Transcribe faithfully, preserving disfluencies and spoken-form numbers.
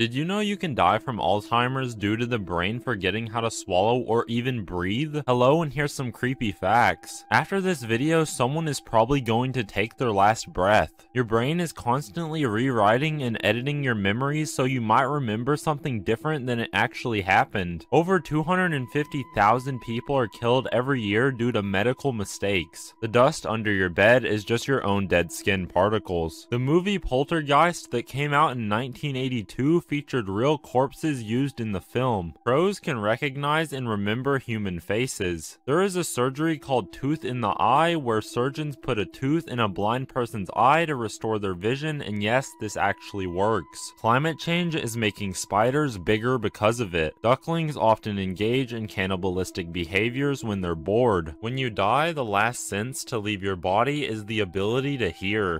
Did you know you can die from Alzheimer's due to the brain forgetting how to swallow or even breathe? Hello, and here's some creepy facts. After this video, someone is probably going to take their last breath. Your brain is constantly rewriting and editing your memories, so you might remember something different than it actually happened. Over two hundred fifty thousand people are killed every year due to medical mistakes. The dust under your bed is just your own dead skin particles. The movie Poltergeist that came out in nineteen eighty-two featured real corpses used in the film. Crows can recognize and remember human faces. There is a surgery called tooth in the eye where surgeons put a tooth in a blind person's eye to restore their vision, and yes, this actually works. Climate change is making spiders bigger because of it. Ducklings often engage in cannibalistic behaviors when they're bored. When you die, the last sense to leave your body is the ability to hear.